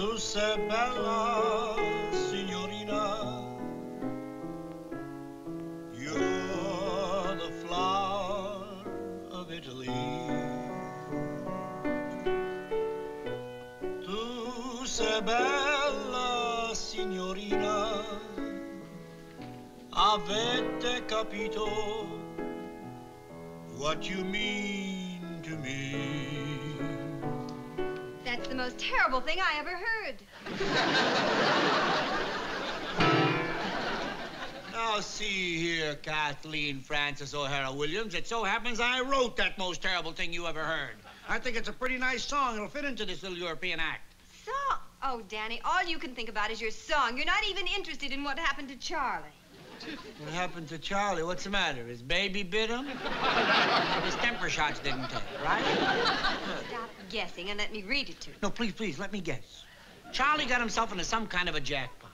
tu sei bella signorina, you're the flower of Italy. Tu sei bella signorina, avete capito what you mean to me? That's the most terrible thing I ever heard. Now, see here, Kathleen Frances O'Hara Williams. It so happens I wrote that most terrible thing you ever heard. I think it's a pretty nice song. It'll fit into this little European act. Song? Oh, Danny, all you can think about is your song. You're not even interested in what happened to Charlie. What happened to Charlie? What's the matter? His baby bit him? His temper shots didn't take, right? Stop guessing and let me read it to you. No, please, please, let me guess. Charlie got himself into some kind of a jackpot.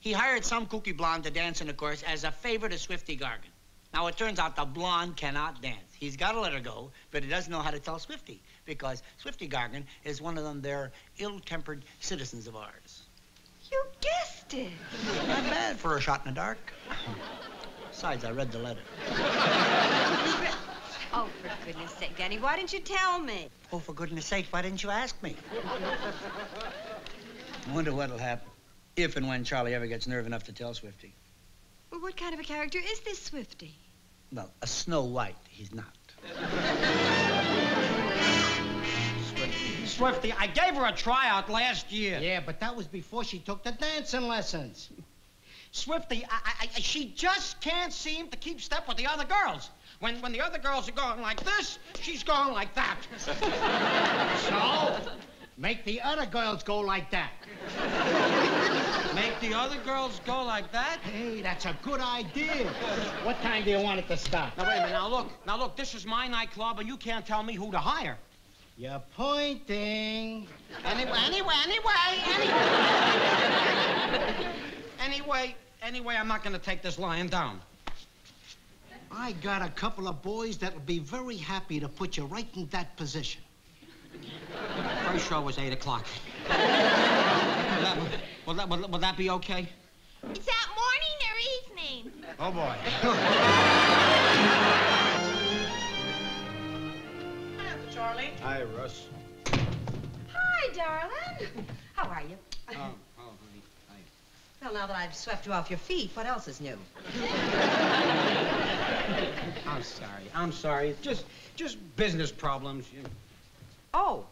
He hired some kooky blonde to dance in the chorus as a favor to Swifty Gargan. Now, it turns out the blonde cannot dance. He's got to let her go, but he doesn't know how to tell Swifty, because Swifty Gargan is one of them there ill-tempered citizens of ours. You guessed it. Not bad for a shot in the dark. Besides, I read the letter. Oh, for goodness sake, Danny, why didn't you tell me? Oh, for goodness sake, why didn't you ask me? I wonder what'll happen if and when Charlie ever gets nerve enough to tell Swifty. Well, what kind of a character is this Swifty? Well, a Snow White, he's not. Swifty, I gave her a tryout last year. Yeah, but that was before she took the dancing lessons. Swifty, she just can't seem to keep step with the other girls. When the other girls are going like this, she's going like that. So, make the other girls go like that. Make the other girls go like that? Hey, that's a good idea. What time do you want it to stop? Now, wait a minute. Now, look, this is my nightclub, and you can't tell me who to hire. You're pointing. Anyway, I'm not gonna take this lying down. I got a couple of boys that'll be very happy to put you right in that position. First show was 8 o'clock. Will that be okay? Is that morning or evening? Oh, boy. Charlie. Hi, Russ. Hi, darling. How are you? Oh, honey. Hi. Well, now that I've swept you off your feet, what else is new? I'm sorry. Just business problems. Oh.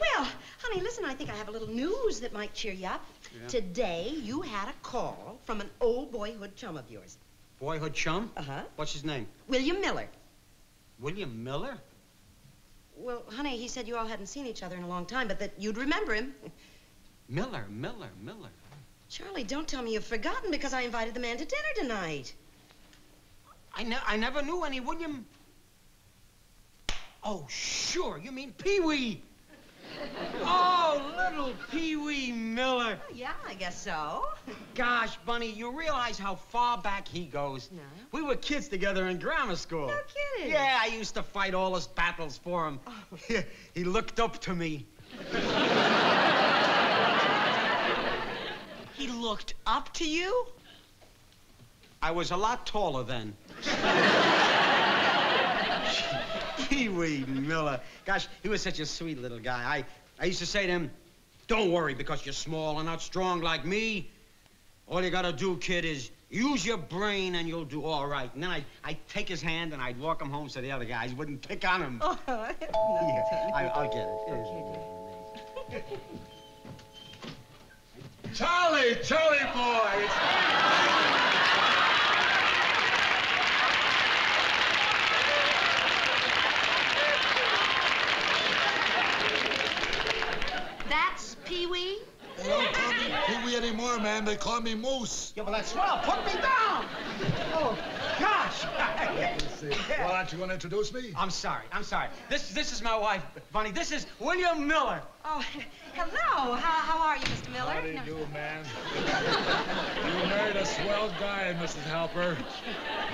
Well, honey, listen, I think I have a little news that might cheer you up. Yeah. Today, you had a call from an old boyhood chum of yours. Boyhood chum? Uh-huh. What's his name? William Miller. William Miller? Well, honey, he said you all hadn't seen each other in a long time, but that you'd remember him. Miller. Charlie, don't tell me you've forgotten, because I invited the man to dinner tonight. I never knew any William. Oh, sure, you mean Pee-wee. Oh, little Pee-wee Miller. Oh, yeah, I guess so. Gosh, Bunny, you realize how far back he goes. No. We were kids together in grammar school. No kidding. Yeah, I used to fight all his battles for him. Oh. He looked up to me. He looked up to you? I was a lot taller then. Pee-wee Miller. Gosh, he was such a sweet little guy. I used to say to him, don't worry, because you're small and not strong like me. All you gotta do, kid, is use your brain and you'll do all right. And then I'd take his hand and I'd walk him home so the other guys wouldn't pick on him. Oh, no. Yeah, I'll get it. Charlie boy! It's Pee-wee? They don't call me Pee-wee anymore, man. They call me Moose. Yeah, well, that's swell. Put me down! Oh, gosh! Well, aren't you going to introduce me? I'm sorry. This is my wife, Bunny. This is William Miller. Oh, hello. How are you, Mr. Miller? How do you do, man? You married a swell guy, Mrs. Halper.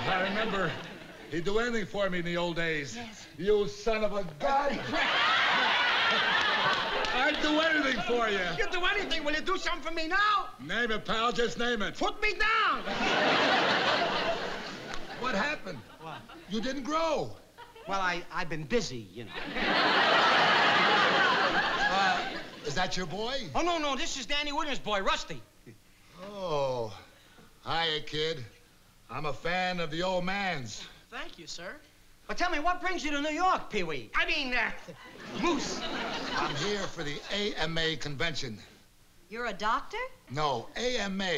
I remember he'd do anything for me in the old days. Yes. You son of a gun! I'd do anything for you. You'd do anything. Will you do something for me now? Name it, pal. Just name it. Put me down. What happened? What? You didn't grow. Well, I've been busy, you know. Is that your boy? Oh, no, no. This is Danny Winter's boy, Rusty. Oh. Hiya, kid. I'm a fan of the old man's. Thank you, sir. But tell me, what brings you to New York, Pee-wee? I mean, Moose. I'm here for the AMA convention. You're a doctor? No, AMA.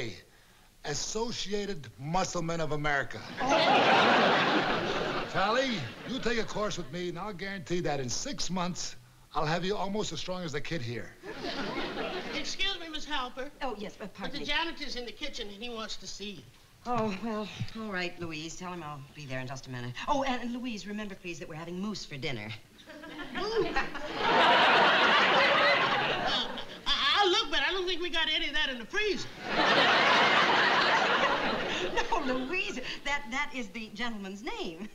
Associated Musclemen of America. Oh. Tally, you take a course with me, and I'll guarantee that in 6 months, I'll have you almost as strong as the kid here. Excuse me, Miss Halper. Oh, yes, pardon me. But the janitor's in the kitchen, and he wants to see you. Oh, well, all right, Louise. Tell him I'll be there in just a minute. Oh, and Louise, remember, please, that we're having moose for dinner. I'll look, but I don't think we got any of that in the freezer. No, Louise, that is the gentleman's name.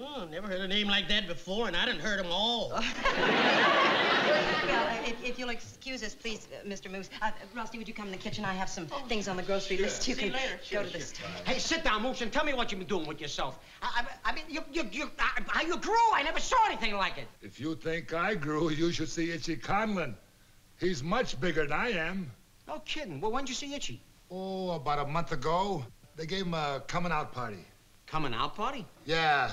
Oh, never heard a name like that before, and I done heard them all. Well, if you'll excuse us, please, Mr. Moose. Rusty, would you come in the kitchen? I have some things on the grocery list. You can go to the store. Hey, sit down, Moose, and tell me what you've been doing with yourself. I mean, you grew. I never saw anything like it. If you think I grew, you should see Itchy Conlon. He's much bigger than I am. No kidding. Well, when'd you see Itchy? Oh, about a month ago. They gave him a coming-out party. Coming-out party? Yeah.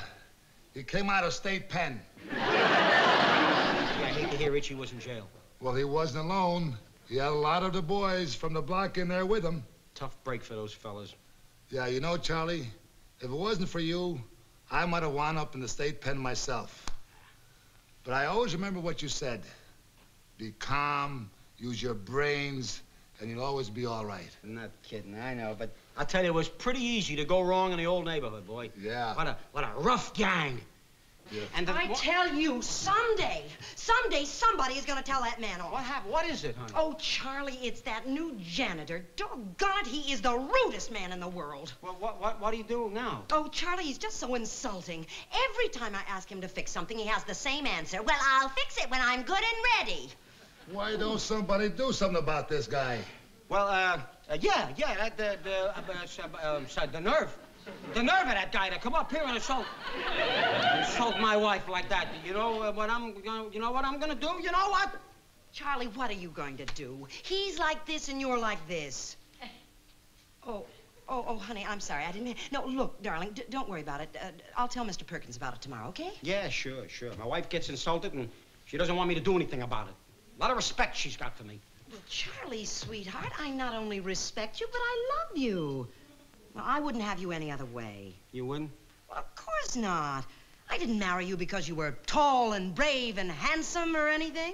He came out of state pen. I hate to hear Itchy was in jail. Well, he wasn't alone. He had a lot of the boys from the block in there with him. Tough break for those fellas. Yeah, you know, Charlie, if it wasn't for you, I might have wound up in the state pen myself. But I always remember what you said. Be calm, use your brains, and you'll always be all right. I'm not kidding, I know, but I'll tell you, it was pretty easy to go wrong in the old neighborhood, boy. Yeah. What a rough gang. Yeah. And I tell you, someday, somebody is going to tell that man off. What happened? What is it, honey? Oh, Charlie, it's that new janitor. Doggone it, he is the rudest man in the world. Well, what do you do now? Oh, Charlie, he's just so insulting. Every time I ask him to fix something, he has the same answer. Well, I'll fix it when I'm good and ready. Why don't somebody do something about this guy? Well, the nerve. The nerve of that guy to come up here and insult my wife like that. You know what I'm gonna do? You know what? Charlie, what are you going to do? He's like this and you're like this. Oh, honey, I'm sorry. I didn't... No, look, darling, don't worry about it. I'll tell Mr. Perkins about it tomorrow, okay? Yeah, sure. My wife gets insulted and she doesn't want me to do anything about it. A lot of respect she's got for me. Well, Charlie, sweetheart, I not only respect you, but I love you. Well, I wouldn't have you any other way. You wouldn't? Well, of course not. I didn't marry you because you were tall and brave and handsome or anything.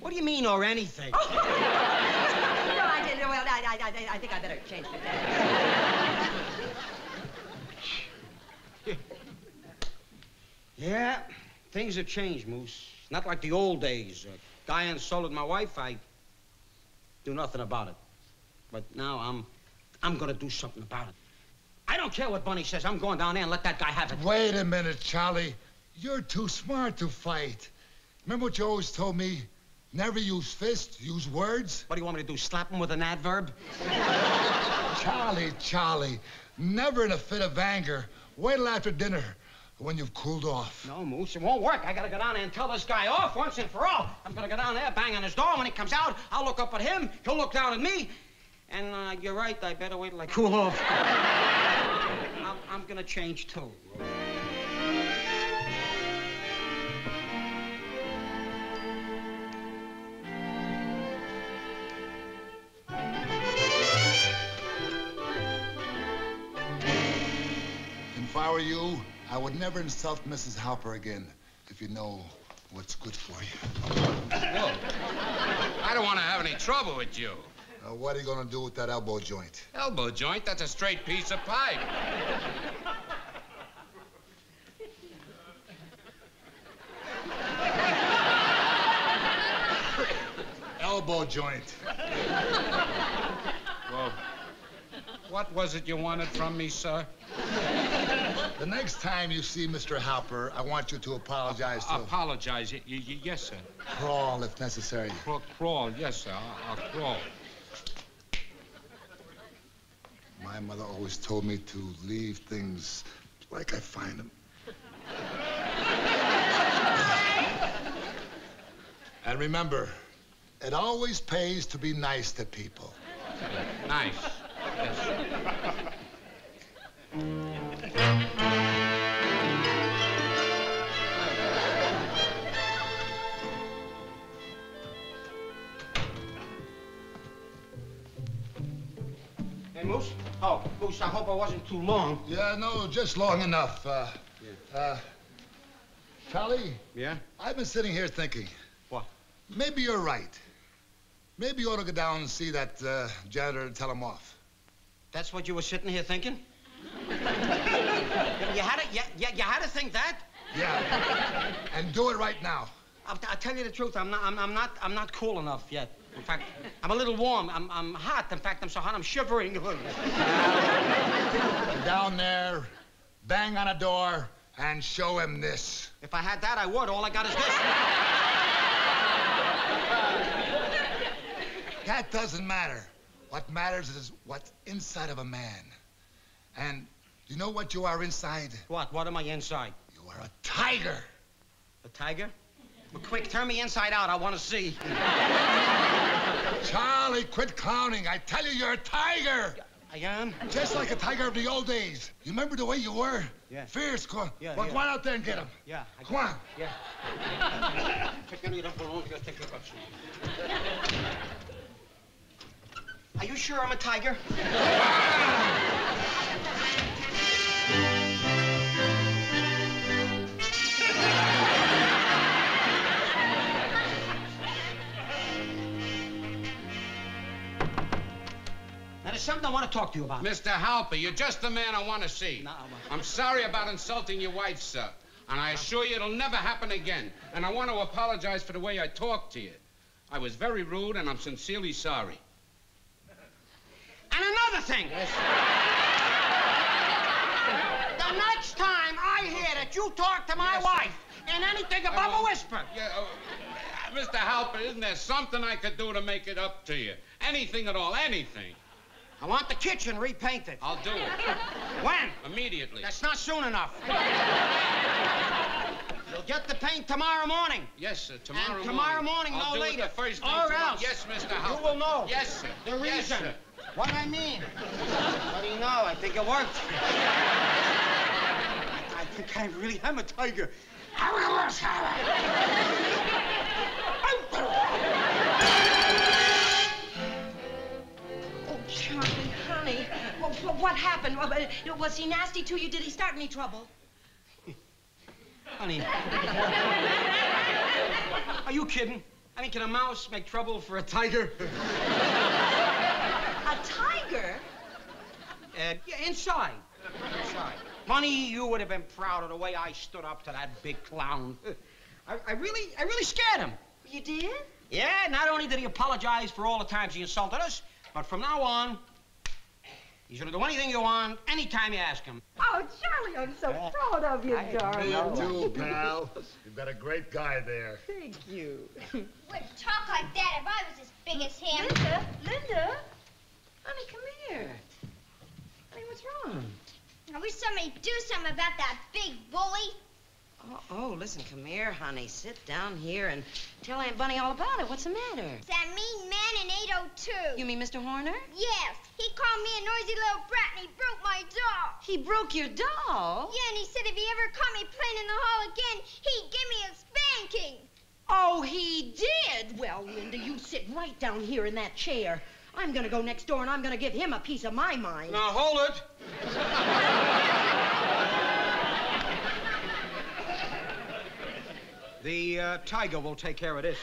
What do you mean, or anything? Oh. I think I better change the day. Yeah, things have changed, Moose. Not like the old days. A guy insulted my wife, I do nothing about it. But now I'm gonna do something about it. I don't care what Bunny says. I'm going down there and let that guy have it. Wait a minute, Charlie. You're too smart to fight. Remember what you always told me? Never use fists, use words. What do you want me to do, slap him with an adverb? Charlie, never in a fit of anger. Wait till after dinner. When you've cooled off. No, Moose, it won't work. I gotta go down there and tell this guy off once and for all. I'm gonna go down there, bang on his door. When he comes out, I'll look up at him. He'll look down at me. And you're right, I better wait till I cool off. I'm gonna change, too. If I were you, I would never insult Mrs. Halper again, if you know what's good for you. Look, I don't want to have any trouble with you. What are you going to do with that elbow joint? Elbow joint? That's a straight piece of pipe. Elbow joint. Well, what was it you wanted from me, sir? The next time you see Mr. Halper, I want you to apologize to... Apologize? Yes, sir. Crawl, if necessary. Crawl, yes, sir. I'll crawl. My mother always told me to leave things like I find them. And remember, it always pays to be nice to people. Nice. Yes. Hey, Moose. Oh, Moose, I hope I wasn't too long. Yeah, no, just long enough. Charlie? Yeah? I've been sitting here thinking. What? Maybe you're right. Maybe you ought to go down and see that janitor and tell him off. That's what you were sitting here thinking? You had to think that? Yeah. And do it right now. I'll tell you the truth. I'm not cool enough yet. In fact, I'm a little warm. I'm hot. In fact, I'm so hot I'm shivering. Down there, bang on a door, and show him this. If I had that, I would. All I got is this. That doesn't matter. What matters is what's inside of a man. And you know what you are inside? What? What am I inside? You are a tiger. A tiger? Well, quick, turn me inside out. I want to see. Charlie, quit clowning. I tell you, you're a tiger. I am? Just like a tiger of the old days. You remember the way you were? Yeah. Fierce. Come on. Yeah, well, yeah. Come on out there and get him. Yeah. Come on. Yeah. Are you sure I'm a tiger? Now, there's something I want to talk to you about. Mr. Halper, you're just the man I want to see. No, I'm sorry about insulting your wife, sir. And I assure you it'll never happen again. And I want to apologize for the way I talked to you. I was very rude, and I'm sincerely sorry. And another thing. Yes. The next time I hear that you talk to my wife in anything above a whisper. Yeah, Mr. Halper, isn't there something I could do to make it up to you? Anything at all, anything. I want the kitchen repainted. I'll do it. When? Immediately. That's not soon enough. You'll get the paint tomorrow morning. Yes, sir, tomorrow morning. And tomorrow morning, no later. The first thing or else. Yes, Mr. Halper. You will know. Yes, sir. The reason. Yes, sir. What I mean. What do you know? I think it worked. I think I really am a tiger. I will rush her. Oh, Charlie, honey. What happened? Was he nasty to you? Did he start any trouble? Honey. Are you kidding? I mean, can a mouse make trouble for a tiger? A tiger? Yeah, inside. Inside. Funny, you would have been proud of the way I stood up to that big clown. I really scared him. You did? Yeah, not only did he apologize for all the times he insulted us, but from now on, he's gonna do anything you want, anytime you ask him. Oh, Charlie, I'm so proud of you, darling. You too, pal. You've got a great guy there. Thank you. Wouldn't talk like that if I was as big as him. Linda, honey, come here. Honey, what's wrong? I wish somebody do something about that big bully. Oh, listen, come here, honey. Sit down here and tell Aunt Bunny all about it. What's the matter? It's that mean man in 802. You mean Mr. Horner? Yes. He called me a noisy little brat and he broke my doll. He broke your doll? Yeah, and he said if he ever caught me playing in the hall again, he'd give me a spanking. Oh, he did? Well, Linda, you sit right down here in that chair. I'm gonna go next door and I'm gonna give him a piece of my mind. Now, hold it. The tiger will take care of this.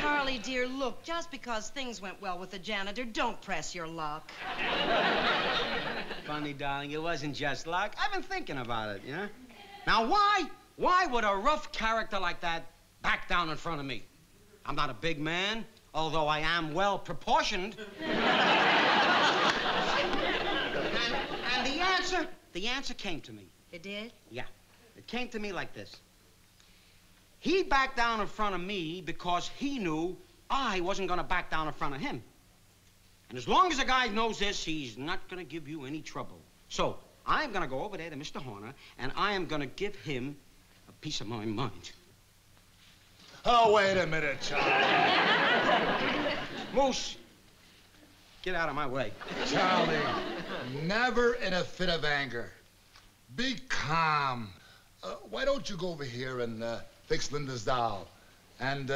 Charlie, dear, look, just because things went well with the janitor, don't press your luck. Funny, darling, it wasn't just luck. I've been thinking about it, you know? Now, why would a rough character like that back down in front of me? I'm not a big man, although I am well-proportioned. And the answer? The answer came to me. It did? Yeah. It came to me like this. He backed down in front of me because he knew I wasn't going to back down in front of him. And as long as a guy knows this, he's not going to give you any trouble. So I'm going to go over there to Mr. Horner, and I am going to give him a piece of my mind. Oh, wait a minute, Charlie. Moose, get out of my way. Charlie, never in a fit of anger. Be calm. Why don't you go over here and fix Linda's doll? And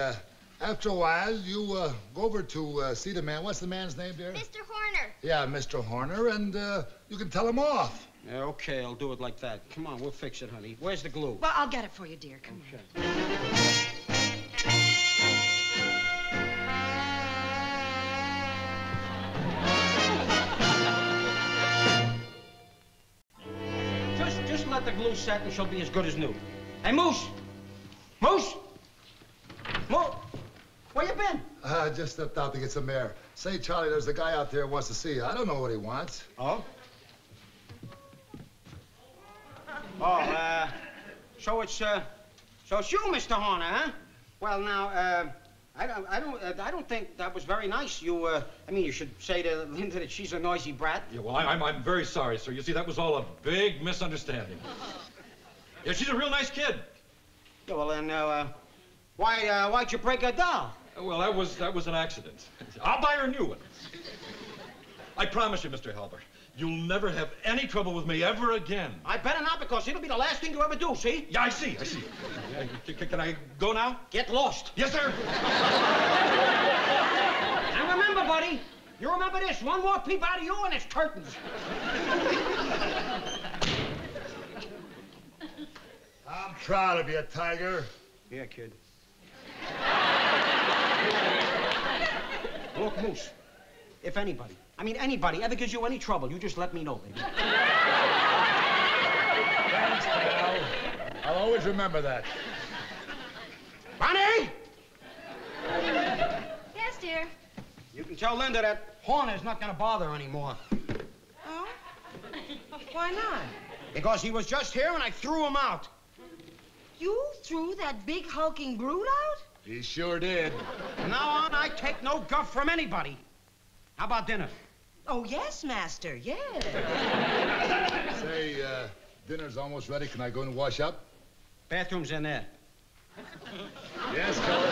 after a while, you go over to see the man. What's the man's name, dear? Mr. Horner. Yeah, Mr. Horner, and you can tell him off. Yeah, okay, I'll do it like that. Come on, we'll fix it, honey. Where's the glue? Well, I'll get it for you, dear. Come on. Let the glue set and she'll be as good as new. Hey, Moose! Moose! Moose! Where you been? Just stepped out to get some air. Say, Charlie, there's a guy out there who wants to see you. I don't know what he wants. Oh? Oh, so it's you, Mr. Horner, huh? Well, now, I don't think that was very nice. You, I mean, you should say to Linda that she's a noisy brat. Yeah, well, I'm very sorry, sir. You see, that was all a big misunderstanding. Yeah, she's a real nice kid. Yeah, well, then, why'd you break her doll? Well, that was an accident. I'll buy her a new one. I promise you, Mr. Halber, you'll never have any trouble with me ever again. I better not, because it'll be the last thing you ever do, see? Yeah, I see. Can I go now? Get lost. Yes, sir. And remember, buddy, you remember this. One more peep out of you and it's curtains. I'm proud of you, Tiger. Yeah, kid. Look, Moose, if anybody... I mean, anybody ever gives you any trouble, you just let me know, baby. Thanks, pal. I'll always remember that. Bonnie! Yes, dear? You can tell Linda that Horner's not gonna bother anymore. Oh? Why not? Because he was just here and I threw him out. You threw that big hulking brute out? He sure did. From now on, I take no guff from anybody. How about dinner? Oh, yes, master, yes. Say, dinner's almost ready. Can I go and wash up? Bathroom's in there. Yes, Colonel.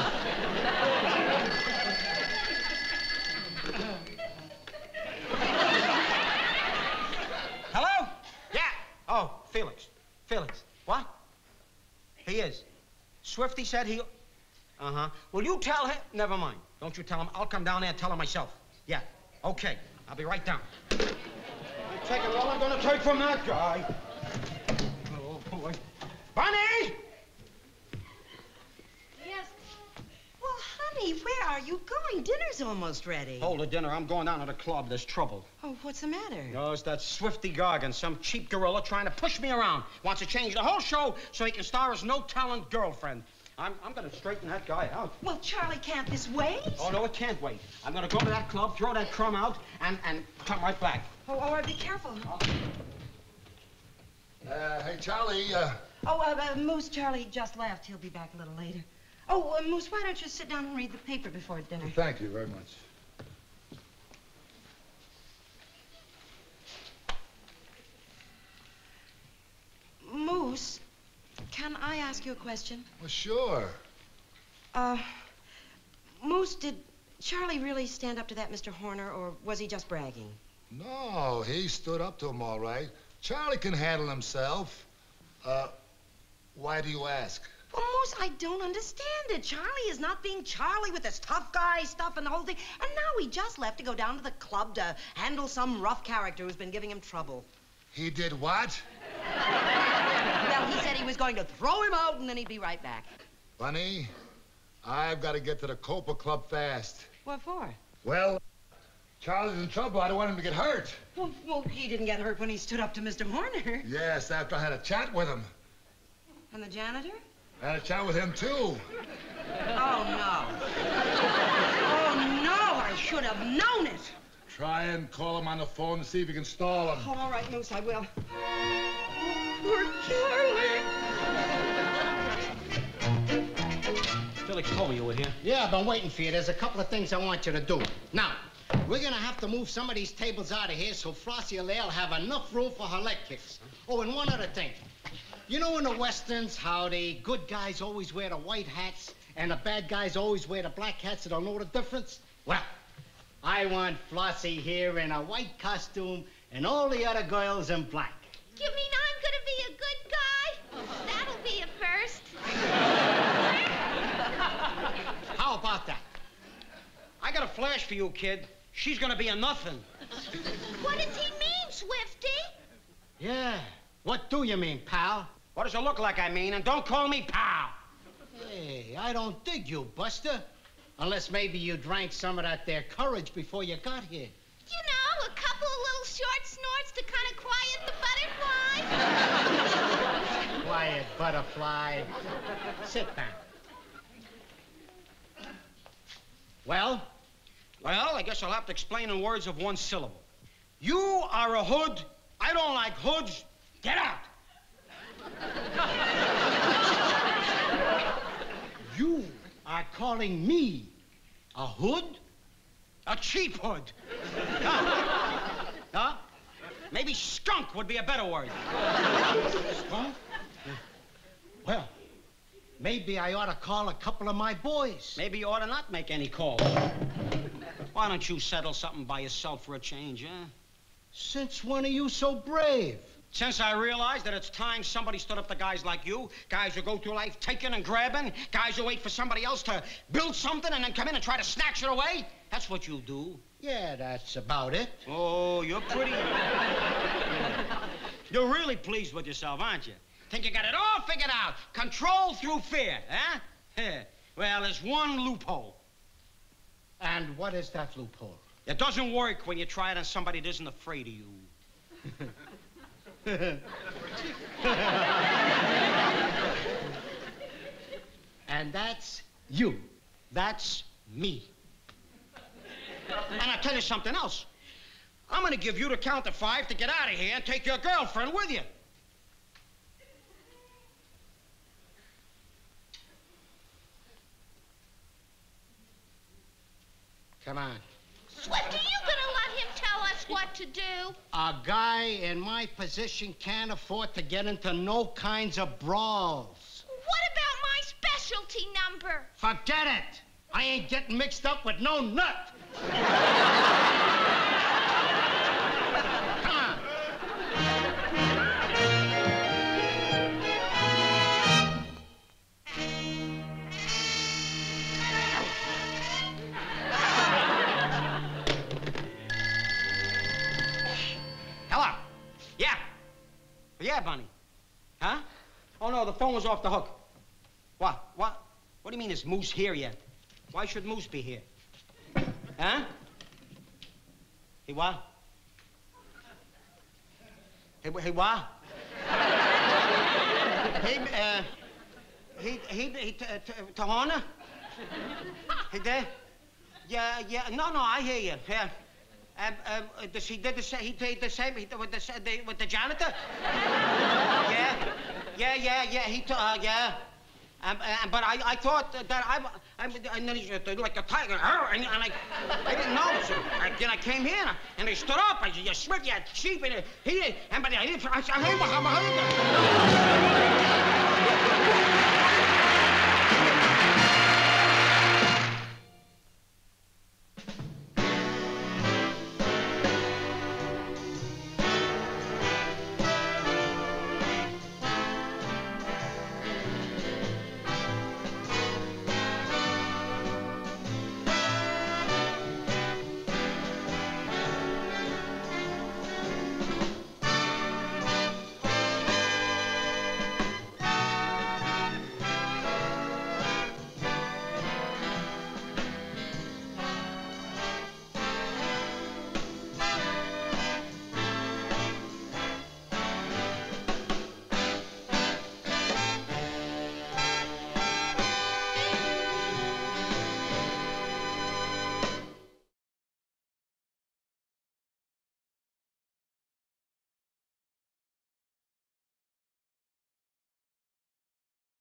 Hello? Yeah. Oh, Felix. Felix. What? He is. Swifty said he... Uh-huh. Will you tell him? Never mind. Don't you tell him. I'll come down there and tell him myself. Yeah, okay. I'll be right down. I'm taking all I'm gonna take from that guy. Oh, boy. Bonnie! Yes? Well, honey, where are you going? Dinner's almost ready. Hold the dinner. I'm going down to the club. There's trouble. Oh, what's the matter? No, it's that Swifty Gargan, some cheap gorilla trying to push me around. Wants to change the whole show so he can star his no-talent girlfriend. I'm gonna straighten that guy out. Well, Charlie, can't this wait? Oh, no, it can't wait. I'm gonna go to that club, throw that crumb out, and come right back. Oh, all right, be careful. Hey, Charlie, Moose, Charlie just left. He'll be back a little later. Oh, Moose, why don't you sit down and read the paper before dinner? Well, thank you very much. Moose... Can I ask you a question? Well, sure. Moose, did Charlie really stand up to that Mr. Horner, or was he just bragging? No, he stood up to him all right. Charlie can handle himself. Why do you ask? Well, Moose, I don't understand it. Charlie is not being Charlie with this tough guy stuff and the whole thing. And now he just left to go down to the club to handle some rough character who's been giving him trouble. He did what? Well, he said he was going to throw him out and then he'd be right back. Bunny, I've got to get to the Copa Club fast. What for? Well, Charlie's in trouble. I don't want him to get hurt. Well, he didn't get hurt when he stood up to Mr. Horner. Yes, after I had a chat with him. And the janitor? I had a chat with him, too. Oh, no. Oh, no, I should have known it. Try and call him on the phone and see if you can stall him. Oh, all right, Moose, I will. Poor Charlie. Felix told me you were here. Yeah, I've been waiting for you. There's a couple of things I want you to do. Now, we're gonna have to move some of these tables out of here so Flossie O'Hara have enough room for her leg kicks. Oh, and one other thing. You know in the Westerns how the good guys always wear the white hats and the bad guys always wear the black hats so they'll know the difference? Well, I want Flossie here in a white costume and all the other girls in black. You mean I'm gonna be a good guy? That'll be a first. How about that? I got a flash for you, kid. She's gonna be a nothing. What does he mean, Swifty? Yeah, what do you mean, pal? What does it look like, I mean, and don't call me pal. Hey, I don't dig you, Buster. Unless maybe you drank some of that there courage before you got here. You know, a couple of little short snorts to kind of quiet the butterfly. Quiet butterfly. Sit down. Well? Well, I guess I'll have to explain in words of one syllable. You are a hood. I don't like hoods. Get out. You are calling me a hood? A cheap hood. Huh? Maybe skunk would be a better word. Skunk? Well, maybe I ought to call a couple of my boys. Maybe you ought to not make any calls. Why don't you settle something by yourself for a change, eh? Since when are you so brave? Since I realized that it's time somebody stood up to guys like you, guys who go through life taking and grabbing, guys who wait for somebody else to build something and then come in and try to snatch it away. That's what you do. Yeah, that's about it. Oh, you're pretty... You're really pleased with yourself, aren't you? Think you got it all figured out. Control through fear, eh? Well, there's one loophole. And what is that loophole? It doesn't work when you try it on somebody that isn't afraid of you. And that's you. That's me. And I'll tell you something else. I'm gonna give you the count of 5 to get out of here and take your girlfriend with you. Come on. Swifty, you gonna let him tell us what to do? A guy in my position can't afford to get into no kinds of brawls. What about my specialty number? Forget it. I ain't getting mixed up with no nut. Come on. Hello. Yeah. Yeah, Bunny. Huh? Oh, no, the phone was off the hook. What? What? What do you mean is Moose here yet? Why should Moose be here? Huh? He what? He what? Tahona? He there? Yeah, yeah. No, no, I hear you. Yeah. Does he did the same? He did the same with the janitor? Yeah. Yeah, yeah, yeah. He yeah. But I thought that I'm like a tiger, and I didn't know. So then I came here, and I stood up. I said, "You Swift, you cheap," and he did. And but I didn't. I